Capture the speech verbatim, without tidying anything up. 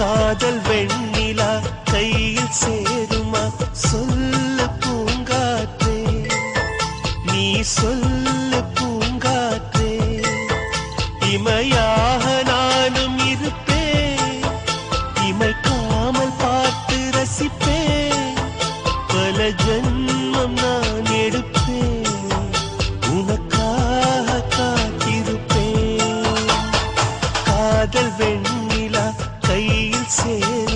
காதல் வெண்ணிலா கையில் சேருமா? சொல்லு பூங்காற்றே, நீ சொல்லு பூங்காற்றே, இமையாக நானும் இருப்பேன், இமைக்காமல் பார்த்து ரசிப்பேன், பல ஜென்மம் நான் எடுப்பேன், உனக்காக காத்திருப்பேன். காதல் வெண்ணிலா கையில் சேரு